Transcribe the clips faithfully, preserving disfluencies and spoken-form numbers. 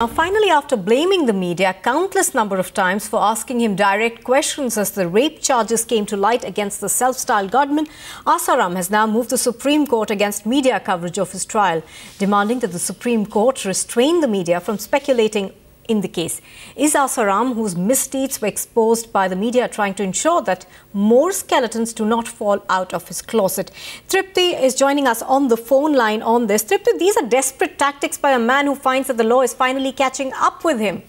Now, finally, after blaming the media countless number of times for asking him direct questions as the rape charges came to light against the self-styled godman, Asaram has now moved the Supreme Court against media coverage of his trial, demanding that the Supreme Court restrain the media from speculating in the case. Is Asaram, whose misdeeds were exposed by the media, trying to ensure that more skeletons do not fall out of his closet? Tripti is joining us on the phone line on this. Tripti, these are desperate tactics by a man who finds that the law is finally catching up with him.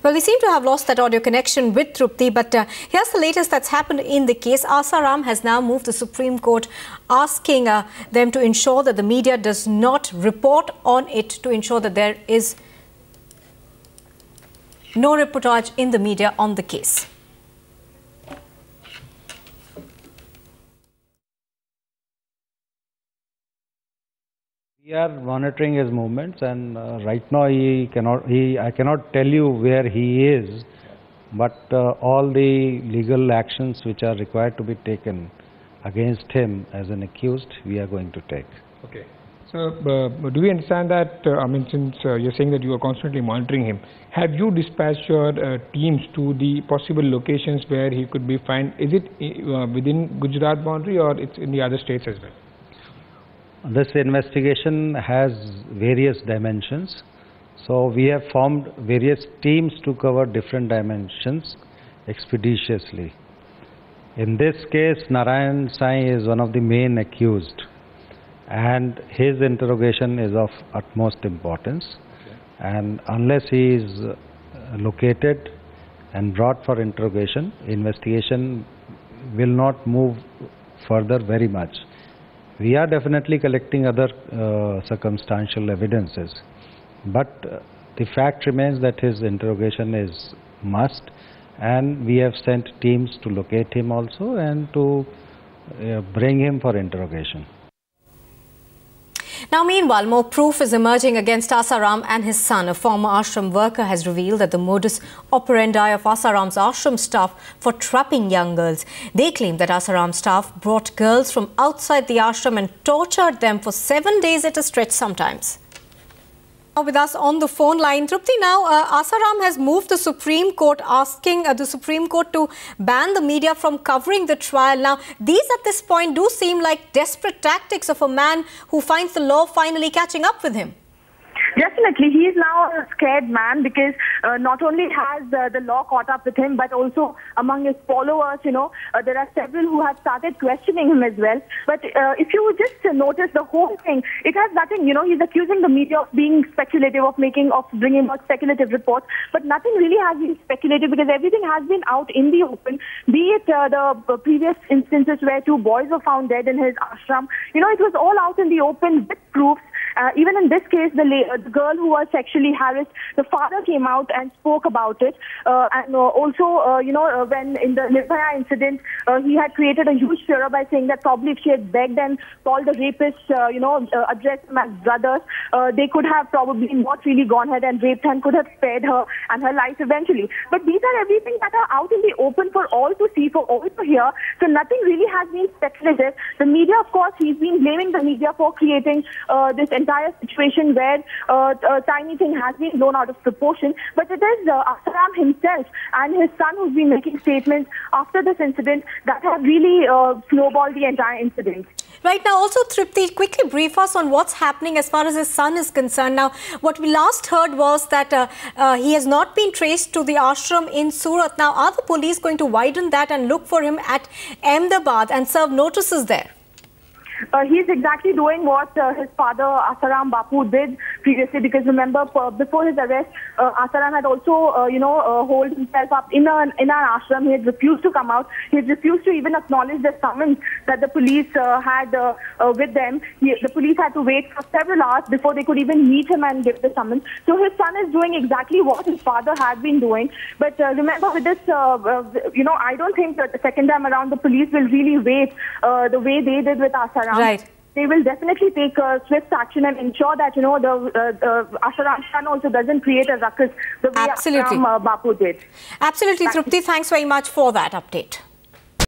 Well, we seem to have lost that audio connection with Tripti, but uh, here's the latest that's happened in the case. Asaram has now moved the Supreme Court, asking uh, them to ensure that the media does not report on it, to ensure that there is no reportage in the media on the case. We are monitoring his movements, and uh, right now he cannot. He I cannot tell you where he is, but uh, all the legal actions which are required to be taken against him as an accused, we are going to take. Okay. So, uh, do we understand that? Uh, I mean, since uh, you're saying that you are constantly monitoring him, have you dispatched your uh, teams to the possible locations where he could be found? Is it uh, within Gujarat boundary, or it's in the other states as well? This investigation has various dimensions, so we have formed various teams to cover different dimensions expeditiously. In this case, Narayan Sai is one of the main accused, and his interrogation is of utmost importance. Okay. And unless he is located and brought for interrogation, investigation will not move further very much. We are definitely collecting other uh, circumstantial evidences, but uh, the fact remains that his interrogation is must, and we have sent teams to locate him also and to uh, bring him for interrogation. Now, meanwhile, more proof is emerging against Asaram and his son. A former ashram worker has revealed that the modus operandi of Asaram's ashram staff for trapping young girls. They claim that Asaram staff brought girls from outside the ashram and tortured them for seven days at a stretch sometimes. Now, with us on the phone line, Tripti, now uh, Asaram has moved the Supreme Court, asking uh, the Supreme Court to ban the media from covering the trial. Now, these at this point do seem like desperate tactics of a man who finds the law finally catching up with him. Definitely, he is now a scared man, because uh, not only has uh, the law caught up with him, but also among his followers, you know, uh, there are several who have started questioning him as well. But uh, if you just uh, notice the whole thing, it has nothing, you know, he's accusing the media of being speculative, of making, of bringing about speculative reports, but nothing really has been speculative, because everything has been out in the open, be it uh, the uh, previous instances where two boys were found dead in his ashram. You know, it was all out in the open with proofs. Uh, even in this case, the, la the girl who was sexually harassed, the father came out and spoke about it. Uh, and uh, also, uh, you know, uh, when in the Nirbhaya incident, uh, he had created a huge furor by saying that probably if she had begged and called the rapists, uh, you know, uh, addressed them as brothers, uh, they could have probably not really gone ahead and raped her and could have spared her and her life eventually. But these are everything that are out in the open for all to see, for all to hear. So nothing really has been speculative. The media, of course, he's been blaming the media for creating uh, this entire situation where uh, a tiny thing has been blown out of proportion, but it is uh, Asaram himself and his son who's been making statements after this incident that have really uh, snowballed the entire incident. Right now, also, Tripti, quickly brief us on what's happening as far as his son is concerned. Now, what we last heard was that uh, uh, he has not been traced to the ashram in Surat. Now, are the police going to widen that and look for him at Ahmedabad and serve notices there? Uh, he's exactly doing what uh, his father Asaram Bapu did previously, because remember, uh, before his arrest, uh, Asaram had also, uh, you know, uh, holed himself up in an in an ashram. He had refused to come out. He had refused to even acknowledge the summons that the police uh, had uh, uh, with them. He, the police had to wait for several hours before they could even meet him and give the summons. So his son is doing exactly what his father had been doing. But uh, remember, with this, uh, uh, you know, I don't think that the second time around the police will really wait uh, the way they did with Asaram. Right. They will definitely take uh, swift action and ensure that, you know, the uh, Asaram Khan also doesn't create a ruckus the way Asaram uh, Bapu did. Absolutely, Tripti. Thanks very much for that update.